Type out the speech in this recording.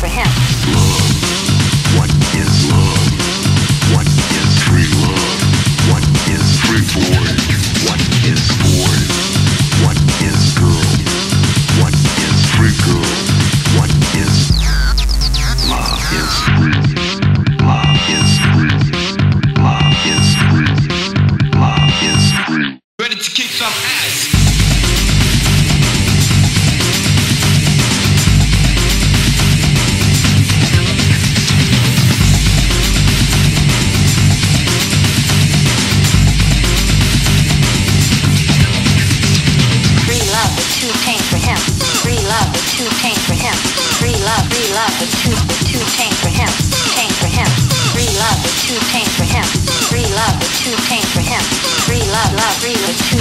For him. Love. What is love? What is free love? What is free boy? What is boy? What is girl? What is free girl? What is love is free. Love is free. Love is free. Love is free. Ready to kick some ass. Free love with two pain for him. Free love, love, free with two.